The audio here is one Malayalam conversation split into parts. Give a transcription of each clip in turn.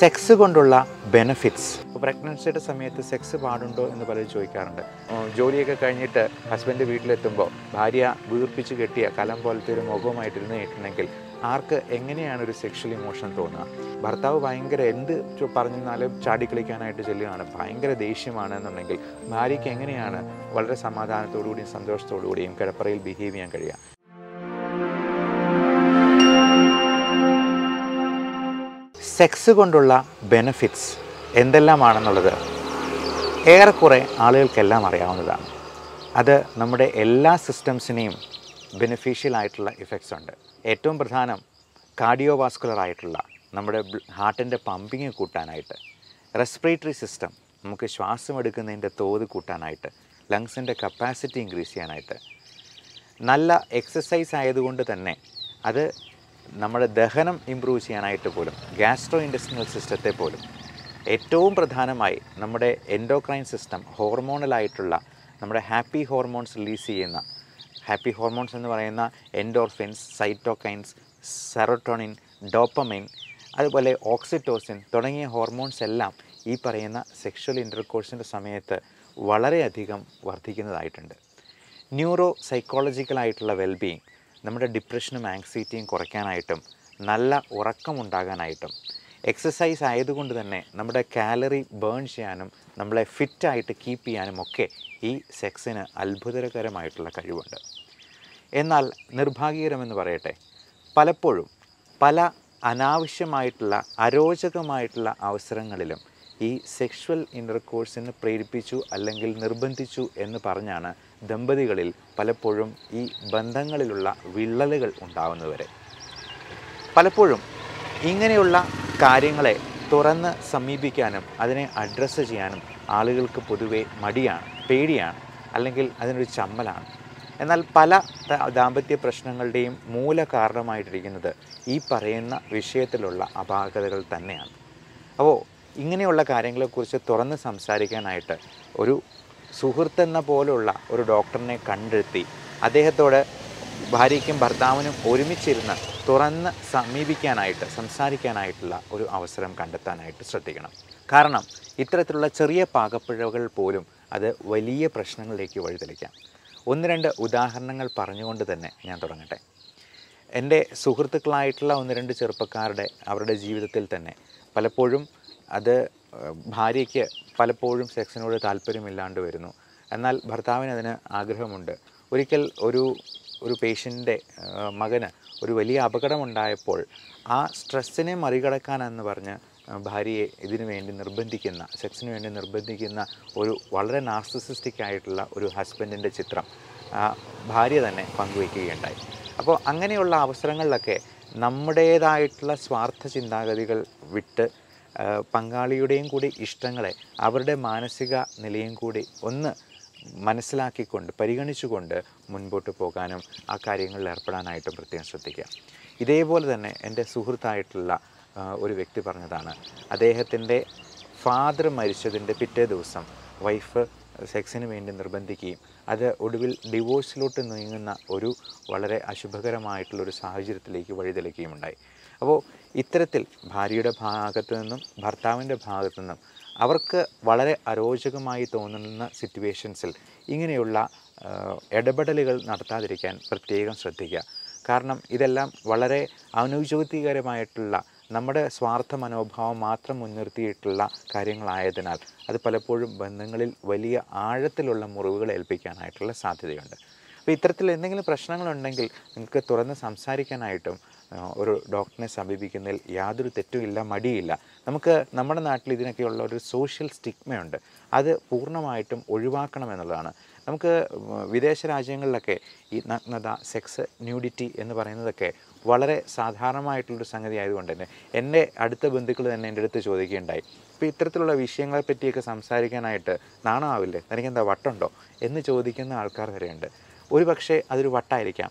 sex benefits. Pregnancy sex husband sexual emotion. Sex benefits. എന്തെല്ലാം ആണെന്നുള്ളത് ഏറെക്കുറെ ആളുകൾക്കെല്ലാം അറിയാവുന്നതാണ്. അത് നമ്മുടെ എല്ലാ സിസ്റ്റംസിനെയും ബെനിഫിഷ്യൽ ആയിട്ടുള്ള ഇഫക്ട്സ് ഉണ്ട്. ഏറ്റവും പ്രധാനം കാർഡിയോവാസ്കുലർ ആയിട്ടുള്ള നമ്മുടെ ഹാർട്ടിന്റെ പമ്പിംഗ് കൂട്ടാനായിട്ട്, റെസ്പിറേറ്ററി സിസ്റ്റം നമുക്ക് ശ്വാസം എടുക്കുന്നതിന്റെ തോത് കൂട്ടാനായിട്ട്, ലങ്സിന്റെ കപ്പാസിറ്റി ഇൻക്രീസ് ചെയ്യാനായിട്ട്, നല്ല എക്സർസൈസ് ആയതുകൊണ്ട് തന്നെ അത് നമ്മുടെ ദഹനം ഇംപ്രൂവ് ചെയ്യാനായിട്ട് പോലും, ഗ്യാസ്ട്രോഇന്റെസ്റ്റിനൽ സിസ്റ്റത്തെ പോലും ഏറ്റവും പ്രധാനമായി നമ്മുടെ എൻഡോക്രൈൻ സിസ്റ്റം ഹോർമോണൽ ആയിട്ടുള്ള നമ്മുടെ ഹാപ്പി ഹോർമോൺസ് റിലീസ് ചെയ്യുന്ന ഹാപ്പി ഹോർമോൺസ് എന്ന് പറയുന്ന എൻഡോർഫിൻസ്, സൈറ്റോകൈൻസ്, സെറോട്ടോണിൻ, ഡോപ്പമൈൻ, അതുപോലെ ഓക്സിറ്റോസിൻ തുടങ്ങിയ ഹോർമോൺസ് എല്ലാം ഈ പറയുന്ന സെക്ഷൽ ഇൻ്റർകോഴ്സിൻ്റെ സമയത്ത് വളരെയധികം വർദ്ധിക്കുന്നതായിട്ടുണ്ട്. ന്യൂറോ സൈക്കോളജിക്കലായിട്ടുള്ള വെൽബീയിങ്, നമ്മുടെ ഡിപ്രഷനും ആങ്സൈറ്റിയും കുറയ്ക്കാനായിട്ടും നല്ല ഉറക്കമുണ്ടാകാനായിട്ടും exercise ആയതുകൊണ്ട് തന്നെ നമ്മുടെ കാലറി ബേൺ ചെയ്യാനും നമ്മളെ ഫിറ്റായിട്ട് കീപ്പ് ചെയ്യാനും ഒക്കെ ഈ സെക്സിന് അത്ഭുതകരമായിട്ടുള്ള കഴിവുണ്ട്. എന്നാൽ നിർഭാഗ്യകരമെന്ന് പറയട്ടെ, പലപ്പോഴും പല അനാവശ്യമായിട്ടുള്ള അരോചകമായിട്ടുള്ള അവസരങ്ങളിലും ഈ സെക്ഷൽ ഇൻ്റർകോഴ്സിനെ പ്രേരിപ്പിച്ചു അല്ലെങ്കിൽ നിർബന്ധിച്ചു എന്ന് പറഞ്ഞാണ് ദമ്പതികളിൽ പലപ്പോഴും ഈ ബന്ധങ്ങളിലുള്ള വിള്ളലുകൾ ഉണ്ടാവുന്നവരെ. പലപ്പോഴും ഇങ്ങനെയുള്ള കാര്യങ്ങളെ തുറന്ന് സമീപിക്കാനും അതിനെ അഡ്രസ്സ് ചെയ്യാനും ആളുകൾക്ക് പൊതുവെ മടിയാണ്, പേടിയാണ്, അല്ലെങ്കിൽ അതിനൊരു ചമ്മലാണ്. എന്നാൽ പല ദാമ്പത്യ പ്രശ്നങ്ങളുടെയും മൂല കാരണമായിട്ടിരിക്കുന്നത് ഈ പറയുന്ന വിഷയത്തിലുള്ള അപാകതകൾ തന്നെയാണ്. അപ്പോൾ ഇങ്ങനെയുള്ള കാര്യങ്ങളെക്കുറിച്ച് തുറന്ന് സംസാരിക്കാനായിട്ട് ഒരു സുഹൃത്തെന്ന പോലുള്ള ഒരു ഡോക്ടറിനെ കണ്ടെത്തി അദ്ദേഹത്തോട് ഭാര്യയ്ക്കും ഭർത്താവിനും ഒരുമിച്ചിരുന്ന് തുറന്ന് സമീപിക്കാനായിട്ട് സംസാരിക്കാനായിട്ടുള്ള ഒരു അവസരം കണ്ടെത്താനായിട്ട് ശ്രദ്ധിക്കണം. കാരണം ഇത്തരത്തിലുള്ള ചെറിയ പാകപ്പിഴകൾ പോലും അത് വലിയ പ്രശ്നങ്ങളിലേക്ക് വഴിതെളിക്കാം. ഒന്ന് രണ്ട് ഉദാഹരണങ്ങൾ പറഞ്ഞുകൊണ്ട് തന്നെ ഞാൻ തുടങ്ങട്ടെ. എൻ്റെ സുഹൃത്തുക്കളായിട്ടുള്ള ഒന്ന് രണ്ട് ചെറുപ്പക്കാരുടെ അവരുടെ ജീവിതത്തിൽ തന്നെ പലപ്പോഴും അത് ഭാര്യയ്ക്ക് പലപ്പോഴും സെക്സിനോട് താല്പര്യമില്ലാണ്ട് വരുന്നു. എന്നാൽ ഭർത്താവിന് അതിന് ആഗ്രഹമുണ്ട്. ഒരിക്കൽ ഒരു പേഷ്യൻ്റെ മകന് ഒരു വലിയ അപകടമുണ്ടായപ്പോൾ ആ സ്ട്രെസ്സിനെ മറികടക്കാനെന്ന് പറഞ്ഞ് ഭാര്യയെ ഇതിനു വേണ്ടി നിർബന്ധിക്കുന്ന, സെക്സിന് വേണ്ടി നിർബന്ധിക്കുന്ന ഒരു വളരെ നാർസിസിസ്റ്റിക് ആയിട്ടുള്ള ഒരു ഹസ്ബൻഡിൻ്റെ ചിത്രം ഭാര്യ തന്നെ പങ്കുവയ്ക്കുകയുണ്ടായി. അപ്പോൾ അങ്ങനെയുള്ള അവസരങ്ങളിലൊക്കെ നമ്മുടേതായിട്ടുള്ള സ്വാർത്ഥ ചിന്താഗതികൾ വിട്ട് പങ്കാളിയുടെയും കൂടി ഇഷ്ടങ്ങളെ, അവരുടെ മാനസിക നിലയും കൂടി ഒന്ന് മനസ്സിലാക്കിക്കൊണ്ട് പരിഗണിച്ചുകൊണ്ട് മുൻപോട്ട് പോകാനും ആ കാര്യങ്ങളിൽ ഏർപ്പെടാനായിട്ടും പ്രത്യേകം ശ്രദ്ധിക്കുക. ഇതേപോലെ തന്നെ എൻ്റെ സുഹൃത്തായിട്ടുള്ള ഒരു വ്യക്തി പറഞ്ഞതാണ്, അദ്ദേഹത്തിൻ്റെ ഫാദർ മരിച്ചതിൻ്റെ പിറ്റേ ദിവസം വൈഫ് സെക്സിന് വേണ്ടി നിർബന്ധിക്കുകയും അത് ഒടുവിൽ ഡിവോഴ്സിലോട്ട് നീങ്ങുന്ന ഒരു വളരെ അശുഭകരമായിട്ടുള്ളൊരു സാഹചര്യത്തിലേക്ക് വഴിതെളിക്കുകയും ഉണ്ടായി. അപ്പോൾ ഇത്തരത്തിൽ ഭാര്യയുടെ ഭാഗത്തു നിന്നും ഭർത്താവിൻ്റെ ഭാഗത്തു നിന്നും അവർക്ക് വളരെ അരോചകമായി തോന്നുന്ന സിറ്റുവേഷൻസിൽ ഇങ്ങനെയുള്ള ഇടപെടലുകൾ നടത്താതിരിക്കാൻ പ്രത്യേകം ശ്രദ്ധിക്കുക. കാരണം ഇതെല്ലാം വളരെ അനൗചികപരമായിട്ടുള്ള നമ്മുടെ സ്വാർത്ഥ മനോഭാവം മാത്രം മുൻനിർത്തിയിട്ടുള്ള കാര്യങ്ങളായതിനാൽ അത് പലപ്പോഴും ബന്ധങ്ങളിൽ വലിയ ആഴത്തിലുള്ള മുറിവുകൾ ഏൽപ്പിക്കാനായിട്ടുള്ള സാധ്യതയുണ്ട്. അപ്പോൾ ഇത്തരത്തിൽ എന്തെങ്കിലും പ്രശ്നങ്ങളുണ്ടെങ്കിൽ നിങ്ങൾക്ക് തുറന്ന് സംസാരിക്കാനായിട്ടും ഒരു ഡോക്ടറിനെ സമീപിക്കുന്നതിൽ യാതൊരു തെറ്റുമില്ല, മടിയില്ല. നമുക്ക് നമ്മുടെ നാട്ടിൽ ഇതിനൊക്കെയുള്ള ഒരു സോഷ്യൽ സ്റ്റിഗ്മയുണ്ട്, അത് പൂർണ്ണമായിട്ടും ഒഴിവാക്കണമെന്നുള്ളതാണ്. നമുക്ക് വിദേശ രാജ്യങ്ങളിലൊക്കെ ഈ നഗ്നത, സെക്സ്, ന്യൂഡിറ്റി എന്ന് പറയുന്നതൊക്കെ വളരെ സാധാരണമായിട്ടുള്ളൊരു സംഗതി ആയതുകൊണ്ട് തന്നെ എൻ്റെ അടുത്ത ബന്ധുക്കൾ തന്നെ എൻ്റെ അടുത്ത് ചോദിക്കുകയുണ്ടായി, ഇപ്പോൾ ഇത്തരത്തിലുള്ള വിഷയങ്ങളെ പറ്റിയൊക്കെ സംസാരിക്കാനായിട്ട് നാണമാവില്ലേ, എനിക്കെന്താ വട്ടുണ്ടോ എന്ന് ചോദിക്കുന്ന ആൾക്കാർ വരെയുണ്ട്. ഒരു പക്ഷേ അതൊരു വട്ടായിരിക്കാം.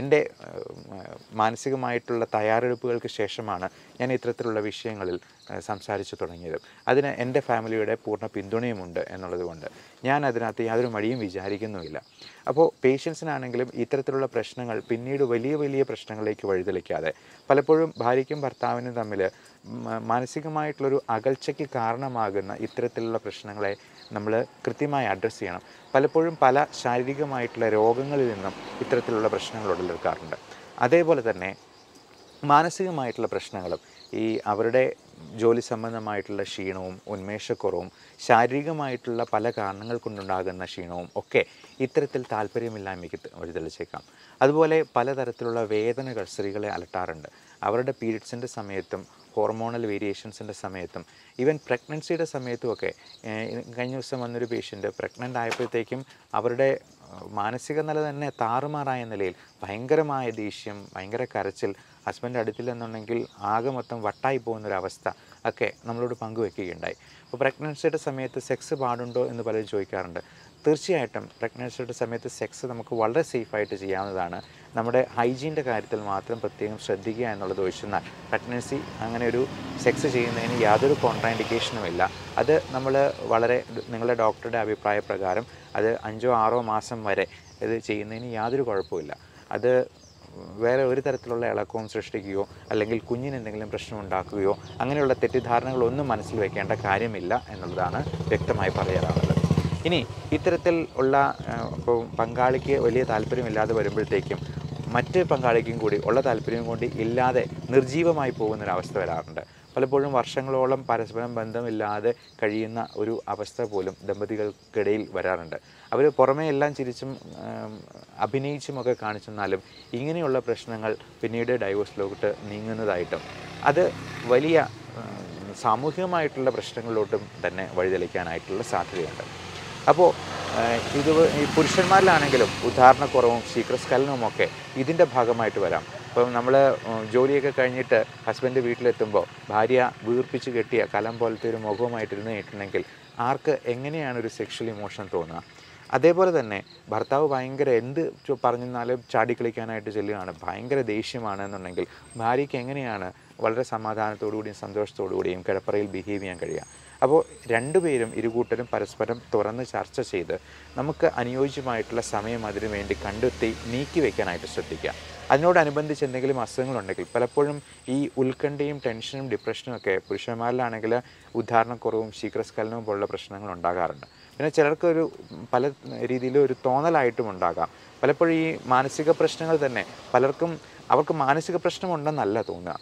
എൻ്റെ മാനസികമായിട്ടുള്ള തയ്യാറെടുപ്പുകൾക്ക് ശേഷമാണ് ഞാൻ ഇത്തരത്തിലുള്ള വിഷയങ്ങളിൽ സംസാരിച്ചു തുടങ്ങിയത്. അതിന് എൻ്റെ ഫാമിലിയുടെ പൂർണ്ണ പിന്തുണയുമുണ്ട് എന്നുള്ളതുകൊണ്ട് ഞാൻ അതിനകത്ത് യാതൊരു മടിയും വിചാരിക്കുന്നുമില്ല. അപ്പോൾ പേഷ്യൻസിനാണെങ്കിലും ഇത്തരത്തിലുള്ള പ്രശ്നങ്ങൾ പിന്നീട് വലിയ വലിയ പ്രശ്നങ്ങളിലേക്ക് വഴിതെളിക്കാതെ, പലപ്പോഴും ഭാര്യയ്ക്കും ഭർത്താവിനും തമ്മിൽ മാനസികമായിട്ടുള്ളൊരു അകൽച്ചയ്ക്ക് കാരണമാകുന്ന ഇത്തരത്തിലുള്ള പ്രശ്നങ്ങളെ നമ്മൾ കൃത്യമായി അഡ്രസ്സ് ചെയ്യണം. പലപ്പോഴും പല ശാരീരികമായിട്ടുള്ള രോഗങ്ങളിൽ നിന്നും ഇത്തരത്തിലുള്ള പ്രശ്നങ്ങൾ ഉടലെടുക്കാറുണ്ട്. അതേപോലെ തന്നെ മാനസികമായിട്ടുള്ള പ്രശ്നങ്ങളും, ഈ അവരുടെ ജോലി സംബന്ധമായിട്ടുള്ള ക്ഷീണവും ഉന്മേഷക്കുറവും ശാരീരികമായിട്ടുള്ള പല കാരണങ്ങൾ കൊണ്ടുണ്ടാകുന്ന ക്ഷീണവും ഒക്കെ ഇത്തരത്തിൽ താല്പര്യമില്ലായ്മയ്ക്ക് വഴിതെളിച്ചേക്കാം. അതുപോലെ പലതരത്തിലുള്ള വേദനകൾ സ്ത്രീകളെ അലട്ടാറുണ്ട്. അവരുടെ പീരീഡ്സിൻ്റെ സമയത്തും ഹോർമോണൽ വേരിയേഷൻസിൻ്റെ സമയത്തും ഈവൻ പ്രഗ്നൻസിയുടെ സമയത്തുമൊക്കെ കഴിഞ്ഞ ദിവസം വന്നൊരു പേഷ്യൻ്റ് പ്രഗ്നൻ്റ് ആയപ്പോഴത്തേക്കും അവരുടെ മാനസിക നില തന്നെ താറുമാറായ നിലയിൽ ഭയങ്കരമായ ദേഷ്യം, ഭയങ്കര കരച്ചിൽ, ഹസ്ബൻഡ് അടുത്തില്ലെന്നുണ്ടെങ്കിൽ ആകെ മൊത്തം വട്ടായി പോകുന്നൊരവസ്ഥ ഒക്കെ നമ്മളോട് പങ്കുവെക്കുകയുണ്ടായി. അപ്പോൾ പ്രഗ്നൻസിയുടെ സമയത്ത് സെക്സ് പാടുണ്ടോ എന്ന് പലരും ചോദിക്കാറുണ്ട്. തീർച്ചയായിട്ടും പ്രഗ്നൻസിയുടെ സമയത്ത് സെക്സ് നമുക്ക് വളരെ സേഫായിട്ട് ചെയ്യാവുന്നതാണ്. നമ്മുടെ ഹൈജീൻ്റെ കാര്യത്തിൽ മാത്രം പ്രത്യേകം ശ്രദ്ധിക്കുക എന്നുള്ളത് ഒഴിച്ചെന്നാൽ പ്രഗ്നൻസി അങ്ങനെ ഒരു സെക്സ് ചെയ്യുന്നതിന് യാതൊരു കോൺട്രാൻഡിക്കേഷനുമില്ല. അത് നമ്മൾ വളരെ നിങ്ങളുടെ ഡോക്ടറുടെ അഭിപ്രായപ്രകാരം അത് 5 or 6 മാസം വരെ ഇത് ചെയ്യുന്നതിന് യാതൊരു കുഴപ്പമില്ല. അത് വേറെ ഒരു തരത്തിലുള്ള ഇളക്കവും സൃഷ്ടിക്കുകയോ അല്ലെങ്കിൽ കുഞ്ഞിന് എന്തെങ്കിലും പ്രശ്നമുണ്ടാക്കുകയോ അങ്ങനെയുള്ള തെറ്റിദ്ധാരണകളൊന്നും മനസ്സിൽ വയ്ക്കേണ്ട കാര്യമില്ല എന്നുള്ളതാണ് വ്യക്തമായി പറയാറുള്ളത്. ഇനി ഇത്തരത്തിൽ ഉള്ള ഇപ്പോൾ പങ്കാളിക്ക് വലിയ താല്പര്യമില്ലാതെ വരുമ്പോഴത്തേക്കും മറ്റ് പങ്കാളിക്കും കൂടി ഉള്ള താല്പര്യം കൊണ്ട് ഇല്ലാതെ നിർജീവമായി പോകുന്നൊരവസ്ഥ വരാറുണ്ട്. പലപ്പോഴും വർഷങ്ങളോളം പരസ്പരം ബന്ധമില്ലാതെ കഴിയുന്ന ഒരു അവസ്ഥ പോലും ദമ്പതികൾക്കിടയിൽ വരാറുണ്ട്. അവർ പുറമേ എല്ലാം ചിരിച്ചും അഭിനയിച്ചുമൊക്കെ കാണിച്ചെന്നാലും ഇങ്ങനെയുള്ള പ്രശ്നങ്ങൾ പിന്നീട് ഡൈവോഴ്സിലോട്ട് നീങ്ങുന്നതായിട്ടും അത് വലിയ സാമൂഹികമായിട്ടുള്ള പ്രശ്നങ്ങളിലോട്ടും തന്നെ വഴിതെളിക്കാനായിട്ടുള്ള സാധ്യതയുണ്ട്. അപ്പോൾ ഇത് ഈ പുരുഷന്മാരിലാണെങ്കിലും ഉദാഹരണക്കുറവും ശീഘ്രസ്ഖലനവുമൊക്കെ ഇതിൻ്റെ ഭാഗമായിട്ട് വരാം. അപ്പം നമ്മൾ ജോലിയൊക്കെ കഴിഞ്ഞിട്ട് ഹസ്ബൻഡ് വീട്ടിലെത്തുമ്പോൾ ഭാര്യ വീർപ്പിച്ച് കെട്ടിയ കലം പോലത്തെ ഒരു മുഖവുമായിട്ടിരുന്ന് കഴിഞ്ഞിട്ടുണ്ടെങ്കിൽ ആർക്ക് എങ്ങനെയാണ് ഒരു സെക്ഷൽ ഇമോഷൻ തോന്നുക? അതേപോലെ തന്നെ ഭർത്താവ് ഭയങ്കര എന്ത് പറഞ്ഞെന്നാലും ചാടിക്കളിക്കാനായിട്ട് ചെല്ലുകയാണ്, ഭയങ്കര ദേഷ്യമാണ് എന്നുണ്ടെങ്കിൽ ഭാര്യയ്ക്ക് എങ്ങനെയാണ് വളരെ സമാധാനത്തോടുകൂടിയും സന്തോഷത്തോടുകൂടിയും കിടപ്പറയിൽ ബിഹേവ് ചെയ്യാൻ കഴിയുക? അപ്പോൾ രണ്ടുപേരും ഇരുകൂട്ടരും പരസ്പരം തുറന്ന് ചർച്ച ചെയ്ത് നമുക്ക് അനുയോജ്യമായിട്ടുള്ള സമയം അതിനു വേണ്ടി കണ്ടെത്തി നീക്കി വയ്ക്കാനായിട്ട് ശ്രദ്ധിക്കുക. അതിനോടനുബന്ധിച്ച് എന്തെങ്കിലും അസുഖങ്ങളുണ്ടെങ്കിൽ പലപ്പോഴും ഈ ഉത്കണ്ഠയും ടെൻഷനും ഡിപ്രഷനും ഒക്കെ പുരുഷന്മാരിലാണെങ്കിൽ ഉദാഹരണക്കുറവും ശീഘ്രസ്ഖലനവും പോലുള്ള പ്രശ്നങ്ങൾ ഉണ്ടാകാറുണ്ട്. പിന്നെ ചിലർക്ക് ഒരു പല രീതിയിലും ഒരു തോന്നലായിട്ടും ഉണ്ടാകാം. പലപ്പോഴും ഈ മാനസിക പ്രശ്നങ്ങൾ തന്നെ പലർക്കും അവർക്ക് മാനസിക പ്രശ്നമുണ്ടെന്നല്ല തോന്നുക.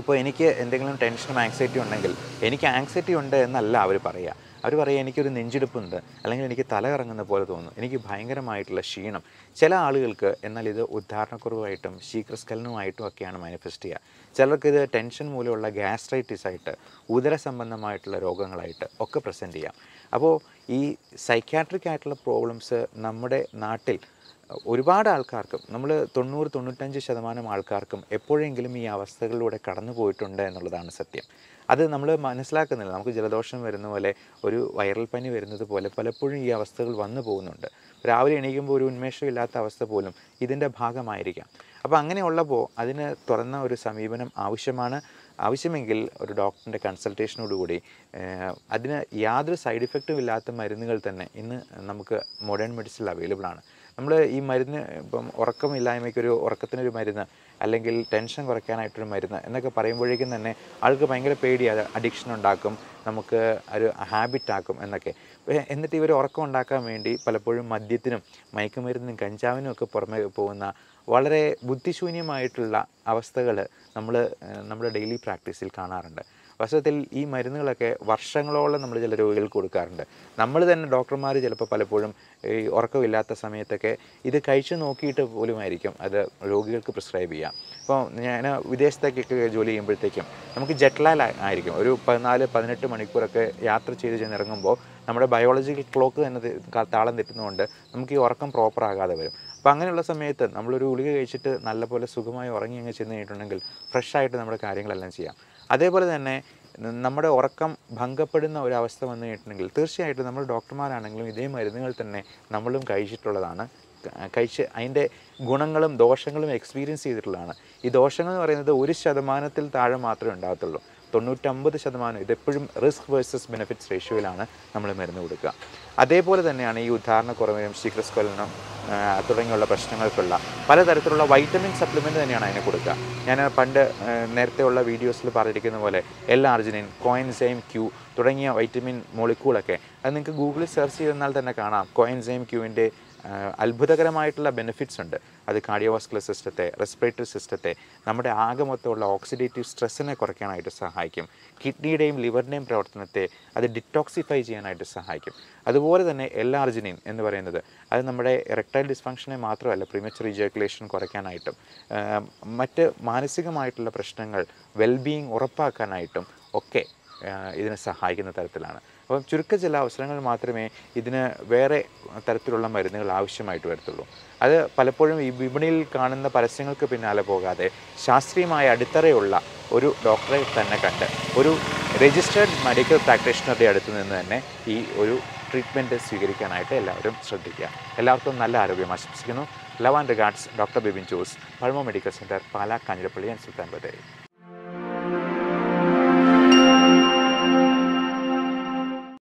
ഇപ്പോൾ എനിക്ക് എന്തെങ്കിലും ടെൻഷനും ആങ്സൈറ്റി ഉണ്ടെങ്കിൽ എനിക്ക് ആങ്സൈറ്റി ഉണ്ട് എന്നല്ല അവർ പറയുക. അവർ പറയുക എനിക്കൊരു നെഞ്ചിടിപ്പുണ്ട്, അല്ലെങ്കിൽ എനിക്ക് തല കറങ്ങുന്ന പോലെ തോന്നുന്നു, എനിക്ക് ഭയങ്കരമായിട്ടുള്ള ക്ഷീണം. ചില ആളുകൾക്ക് എന്നാൽ ഇത് ഉദാഹരണക്കുറവായിട്ടും ശീഘ്രസ്ഖലനവുമായിട്ടും ഒക്കെയാണ് മാനിഫെസ്റ്റ് ചെയ്യുക. ചിലർക്കിത് ടെൻഷൻ മൂലമുള്ള ഗ്യാസ്ട്രൈറ്റിസായിട്ട്, ഉദര സംബന്ധമായിട്ടുള്ള രോഗങ്ങളായിട്ട് ഒക്കെ പ്രസൻറ്റ് ചെയ്യാം. അപ്പോൾ ഈ സൈക്യാട്രിക് ആയിട്ടുള്ള പ്രോബ്ലംസ് നമ്മുടെ നാട്ടിൽ ഒരുപാട് ആൾക്കാർക്കും, നമ്മൾ 90-95% ആൾക്കാർക്കും എപ്പോഴെങ്കിലും ഈ അവസ്ഥകളിലൂടെ കടന്നു പോയിട്ടുണ്ട് എന്നുള്ളതാണ് സത്യം. അത് നമ്മൾ മനസ്സിലാക്കുന്നില്ല. നമുക്ക് ജലദോഷം വരുന്ന പോലെ, ഒരു വൈറൽ പനി വരുന്നത് പോലെ പലപ്പോഴും ഈ അവസ്ഥകൾ വന്നു പോകുന്നുണ്ട്. രാവിലെ എണീക്കുമ്പോൾ ഒരു ഉന്മേഷമില്ലാത്ത അവസ്ഥ പോലും ഇതിൻ്റെ ഭാഗമായിരിക്കാം. അപ്പോൾ അങ്ങനെയുള്ളപ്പോൾ അതിന് തുറന്ന ഒരു സമീപനം ആവശ്യമാണ്. ആവശ്യമെങ്കിൽ ഒരു ഡോക്ടറിൻ്റെ കൺസൾട്ടേഷനോടുകൂടി അതിന് യാതൊരു സൈഡ് ഇഫക്റ്റും ഇല്ലാത്ത മരുന്നുകൾ തന്നെ ഇന്ന് നമുക്ക് മോഡേൺ മെഡിസിനിൽ അവൈലബിൾ ആണ്. നമ്മൾ ഈ മരുന്ന്, ഇപ്പം ഉറക്കമില്ലായ്മയ്ക്കൊരു ഉറക്കത്തിനൊരു മരുന്ന്, അല്ലെങ്കിൽ ടെൻഷൻ കുറയ്ക്കാനായിട്ടൊരു മരുന്ന് എന്നൊക്കെ പറയുമ്പോഴേക്കും തന്നെ ആൾക്ക് ഭയങ്കര പേടിയാണ്. അഡിക്ഷൻ ഉണ്ടാക്കും, നമുക്ക് ഒരു ഹാബിറ്റാക്കും എന്നൊക്കെ. എന്നിട്ട് ഇവർ ഉറക്കം ഉണ്ടാക്കാൻ വേണ്ടി പലപ്പോഴും മദ്യത്തിനും മയക്കുമരുന്നിനും കഞ്ചാവിനും ഒക്കെ പുറമെ പോകുന്ന വളരെ ബുദ്ധിശൂന്യമായിട്ടുള്ള അവസ്ഥകൾ നമ്മൾ നമ്മുടെ ഡെയിലി പ്രാക്ടീസിൽ കാണാറുണ്ട്. വാസ്തവത്തിൽ ഈ മരുന്നുകളൊക്കെ വർഷങ്ങളോളം നമ്മൾ ചില രോഗികൾക്ക് കൊടുക്കാറുണ്ട്. നമ്മൾ തന്നെ ഡോക്ടർമാർ ചിലപ്പോൾ പലപ്പോഴും ഈ ഉറക്കമില്ലാത്ത സമയത്തൊക്കെ ഇത് കഴിച്ചു നോക്കിയിട്ട് പോലുമായിരിക്കും അത് രോഗികൾക്ക് പ്രിസ്ക്രൈബ് ചെയ്യാം. അപ്പോൾ ഞാൻ വിദേശത്തേക്കൊക്കെ ജോലി ചെയ്യുമ്പോഴത്തേക്കും നമുക്ക് ജെറ്റ്ലാൽ ആയിരിക്കും. ഒരു 14-18 മണിക്കൂറൊക്കെ യാത്ര ചെയ്ത് ചെന്നിറങ്ങുമ്പോൾ നമ്മുടെ ബയോളജിക്കൽ ക്ലോക്ക് തന്നെ താളം തെറ്റുന്നതുകൊണ്ട് നമുക്ക് ഈ ഉറക്കം പ്രോപ്പറാകാതെ വരും. അപ്പോൾ അങ്ങനെയുള്ള സമയത്ത് നമ്മളൊരു ഗുളിക കഴിച്ചിട്ട് നല്ലപോലെ സുഖമായി ഉറങ്ങി അങ്ങ് ചെന്ന് കഴിഞ്ഞിട്ടുണ്ടെങ്കിൽ ഫ്രഷായിട്ട് നമ്മുടെ കാര്യങ്ങളെല്ലാം ചെയ്യാം. അതേപോലെ തന്നെ നമ്മുടെ ഉറക്കം ഭംഗപ്പെടുന്ന ഒരവസ്ഥ വന്നു കഴിഞ്ഞിട്ടുണ്ടെങ്കിൽ തീർച്ചയായിട്ടും നമ്മൾ ഡോക്ടർമാരാണെങ്കിലും ഇതേ മരുന്നുകൾ തന്നെ നമ്മളും കഴിച്ചിട്ടുള്ളതാണ്. അതിൻ്റെ ഗുണങ്ങളും ദോഷങ്ങളും എക്സ്പീരിയൻസ് ചെയ്തിട്ടുള്ളതാണ്. ഈ ദോഷങ്ങൾ എന്ന് പറയുന്നത് 1% താഴെ മാത്രമേ ഉണ്ടാകത്തുള്ളൂ. 99% ഇതെപ്പോഴും റിസ്ക് വേഴ്സസ് ബെനിഫിറ്റ്സ് റേഷ്യോയിലാണ് നമ്മൾ മരുന്ന് കൊടുക്കുക. അതേപോലെ തന്നെയാണ് ഈ ഉദാഹരണക്കുറവിനും ശീഘ്രസ്ഖലനം തുടങ്ങിയുള്ള പ്രശ്നങ്ങൾക്കുള്ള പലതരത്തിലുള്ള വൈറ്റമിൻ സപ്ലിമെൻറ്റ് തന്നെയാണ് അതിന് കൊടുക്കുക. ഞാൻ പണ്ട് നേരത്തെയുള്ള വീഡിയോസിൽ പറഞ്ഞിരിക്കുന്ന പോലെ L-Arginine, Coenzyme Q തുടങ്ങിയ വൈറ്റമിൻ മോളിക്യൂളൊക്കെ അത് നിങ്ങൾക്ക് ഗൂഗിളിൽ സെർച്ച് ചെയ്തെന്നാൽ തന്നെ കാണാം. Coenzyme Qൻ്റെ അത്ഭുതകരമായിട്ടുള്ള ബെനിഫിറ്റ്സ് ഉണ്ട്. അത് കാർഡിയോവാസ്കുലർ സിസ്റ്റത്തെ, റെസ്പിറേറ്ററി സിസ്റ്റത്തെ, നമ്മുടെ ആകമൊത്തമുള്ള ഓക്സിഡേറ്റീവ് സ്ട്രെസ്സിനെ കുറയ്ക്കാനായിട്ട് സഹായിക്കും. കിഡ്നിയുടെയും ലിവറിൻ്റെയും പ്രവർത്തനത്തെ അത് ഡിറ്റോക്സിഫൈ ചെയ്യാനായിട്ട് സഹായിക്കും. അതുപോലെ തന്നെ L-Arginine എന്ന് പറയുന്നത് അത് നമ്മുടെ എറക്ടൈൽ ഡിസ്ഫങ്ഷനെ മാത്രമല്ല, പ്രീമച്വർ ഇജാക്കുലേഷൻ കുറയ്ക്കാനായിട്ടും മറ്റ് മാനസികമായിട്ടുള്ള പ്രശ്നങ്ങൾ വെൽബീയിങ് ഉറപ്പാക്കാനായിട്ടും ഒക്കെ ഇതിനെ സഹായിക്കുന്ന തരത്തിലാണ്. അപ്പം ചുരുക്ക ചില അവസരങ്ങൾ മാത്രമേ ഇതിന് വേറെ തരത്തിലുള്ള മരുന്നുകൾ ആവശ്യമായിട്ട് വരത്തുള്ളൂ. അത് പലപ്പോഴും ഈ വിപണിയിൽ കാണുന്ന പരസ്യങ്ങൾക്ക് പിന്നാലെ പോകാതെ ശാസ്ത്രീയമായ അടിത്തറയുള്ള ഒരു ഡോക്ടറെ തന്നെ കണ്ട്, ഒരു രജിസ്റ്റേർഡ് മെഡിക്കൽ പ്രാക്ടീഷണറുടെ അടുത്ത് നിന്ന് തന്നെ ഈ ഒരു ട്രീറ്റ്മെൻറ്റ് സ്വീകരിക്കാനായിട്ട് എല്ലാവരും ശ്രദ്ധിക്കുക. എല്ലാവർക്കും നല്ല ആരോഗ്യം ആശംസിക്കുന്നു. Love and regards, doctor Bibin Jose, Pazhama medical centre, Pala, Kanjirappally, Sultan Bathery.